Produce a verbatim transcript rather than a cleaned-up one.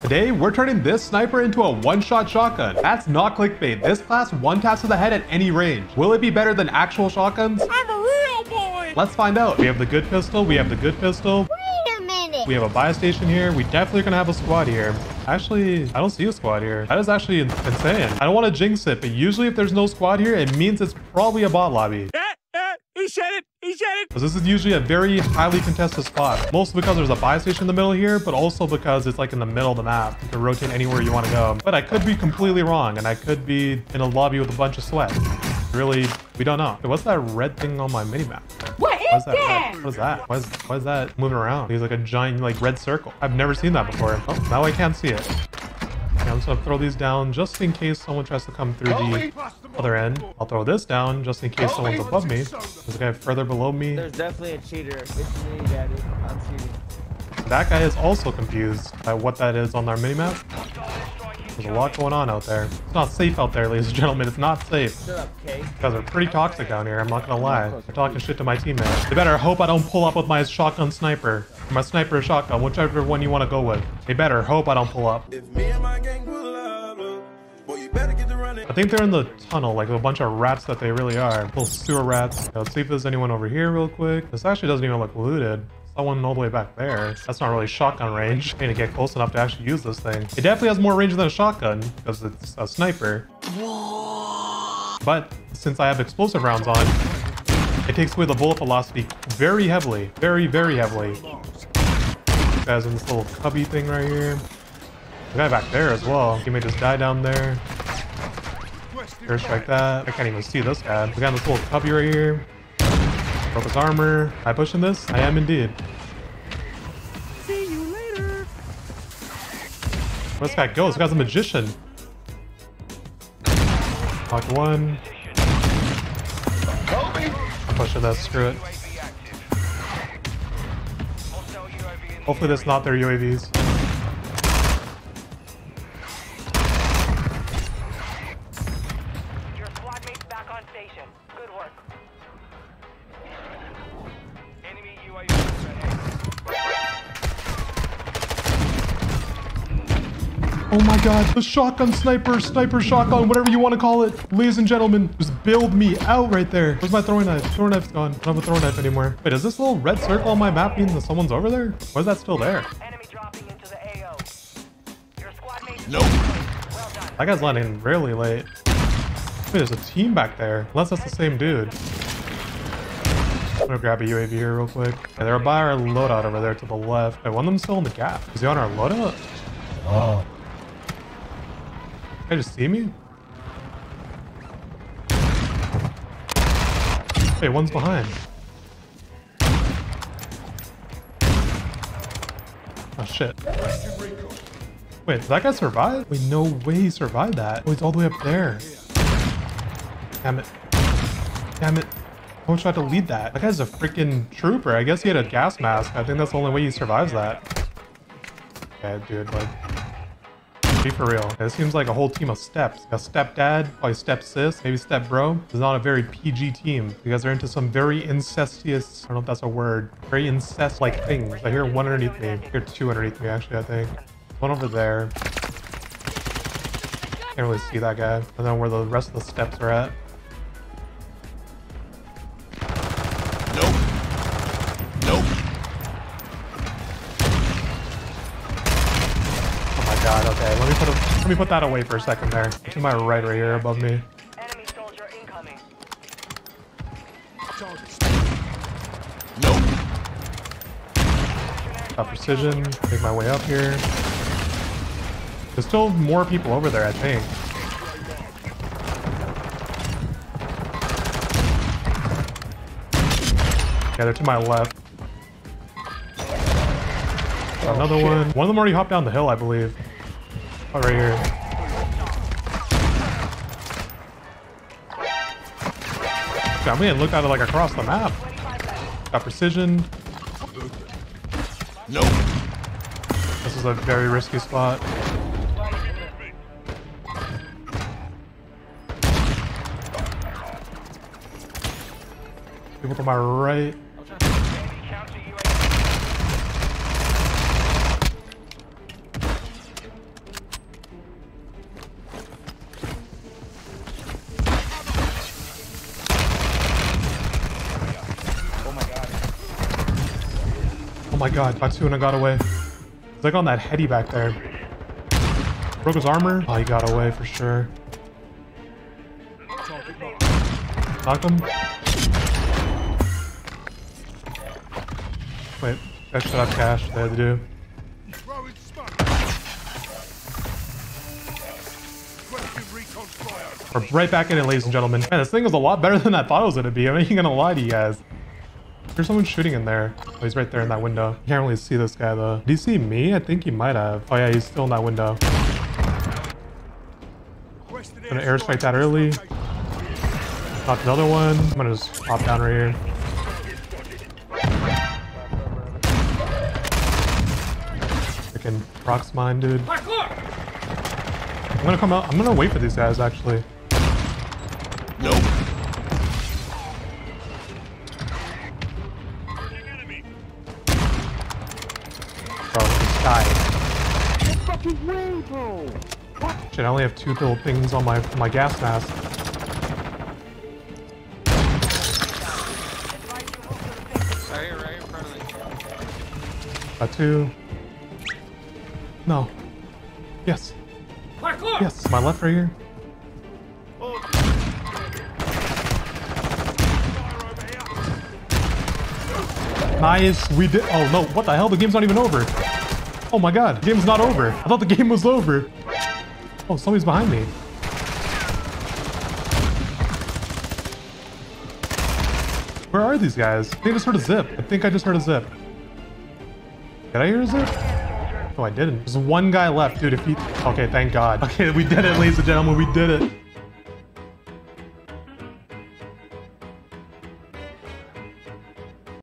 Today, we're turning this sniper into a one-shot shotgun. That's not clickbait. This class one-taps to the head at any range. Will it be better than actual shotguns? I'm a real boy! Let's find out. We have the good pistol. We have the good pistol. Wait a minute. We have a buy station here. We definitely are going to have a squad here. Actually, I don't see a squad here. That is actually insane. I don't want to jinx it, but usually if there's no squad here, it means it's probably a bot lobby. Yeah. He said it! He said it! Because this is usually a very highly contested spot. Mostly because there's a buy station in the middle here, but also because it's like in the middle of the map. You can rotate anywhere you want to go. But I could be completely wrong, and I could be in a lobby with a bunch of sweat. Really, we don't know. What's that red thing on my minimap? What is that? What is that? Why is, why is that moving around? There's like a giant like red circle. I've never seen that before. Oh, now I can't see it. Okay, I'm just gonna throw these down just in case someone tries to come through the other end. I'll throw this down just in case someone's above me. There's a guy further below me. There's definitely a cheater. It's me, daddy. I'm cheating. That guy is also confused by what that is on our minimap. There's a lot going on out there. It's not safe out there, ladies and gentlemen. It's not safe. Shut up, Kate. You guys are pretty toxic down here. I'm not gonna lie. They're talking shit to my teammates. They better hope I don't pull up with my shotgun sniper. My sniper shotgun, whichever one you want to go with. They better hope I don't pull up. If me and my gang pull up, boy, you better get to running. I think they're in the tunnel, like a bunch of rats that they really are. Little sewer rats. Let's see if there's anyone over here real quick. This actually doesn't even look looted. That one all the way back there. That's not really shotgun range. I need to get close enough to actually use this thing. It definitely has more range than a shotgun because it's a sniper. But since I have explosive rounds on, it takes away the bullet velocity very heavily. Very, very heavily. This guy's in this little cubby thing right here. The guy back there as well. He may just die down there. First like that. I can't even see this guy. We got this little cubby right here. Broke his armor. Am I pushing this? I am indeed. See you later. Where's this guy go? This guy's a magician. Knocked one. Pushing that, screw it. Hopefully that's not their U A Vs. Your squad mate's back on station. Good work. Enemy U A V. Oh my god, the shotgun sniper, sniper shotgun, whatever you want to call it. Ladies and gentlemen, just build me out right there. Where's my throwing knife? Throwing knife's gone. I don't have a throwing knife anymore. Wait, does this little red circle on my map mean that someone's over there? Or is that still there? Enemy dropping into the A O. Your squad mate. Nope. Well done. That guy's landing really late. Wait, there's a team back there. Unless that's the same dude. I'm gonna grab a U A V here real quick. Yeah, they're by our loadout over there to the left. Wait, one of them's still in the gap. Is he on our loadout? Oh. Did they just see me? Hey, one's behind. Oh shit. Wait, did that guy survive? Wait, no way he survived that. Oh, he's all the way up there. Damn it. Damn it. I tried to lead that. That guy's a freaking trooper. I guess he had a gas mask. I think that's the only way he survives that. Okay, dude, like... Be for real. This seems like a whole team of steps. A stepdad, probably step sis, maybe step bro. This is not a very P G team. You guys are into some very incestuous, I don't know if that's a word, very incest-like things. I hear one underneath me. I hear two underneath me, actually, I think. One over there. Can't really see that guy. I don't know where the rest of the steps are at. Let me put that away for a second there. To my right right here above me. Enemy soldier incoming. Nope. Got precision. Make my way up here. There's still more people over there, I think. Yeah, they're to my left. Got another oh, one. One of them already hopped down the hill, I believe. Oh, right here. I mean, it looked at it like across the map. Got precision. Nope. This is a very risky spot. People to my right. my god, Tatsuna got away. It's like on that heady back there. Broke his armor. Oh, he got away for sure. Knock him. Wait, I should have cash. They had to do. We're right back in it, ladies and gentlemen. Man, this thing is a lot better than I thought it was going to be. I'm not even going to lie to you guys. There's someone shooting in there. Oh, he's right there in that window. You can't really see this guy, though. Did he see me? I think he might have. Oh, yeah, he's still in that window. I'm going to air strike that early. Pop another one. I'm going to just pop down right here. Freaking Prox mine, dude. I'm gonna come out. I'm gonna wait for these guys, actually. Nope. Bro, just died. Shit, I only have two little things on my my gas mask. Right here, right in front of me. Got two. No. Yes. Yes, my left right here. Oh. Nice, we did. Oh no, what the hell? The game's not even over. Oh my god, the game's not over. I thought the game was over. Oh, somebody's behind me. Where are these guys? I think I just heard a zip. I think I just heard a zip. Did I hear a zip? No, I didn't. There's one guy left, dude. If he... Okay, thank God. Okay, we did it, ladies and gentlemen. We did it.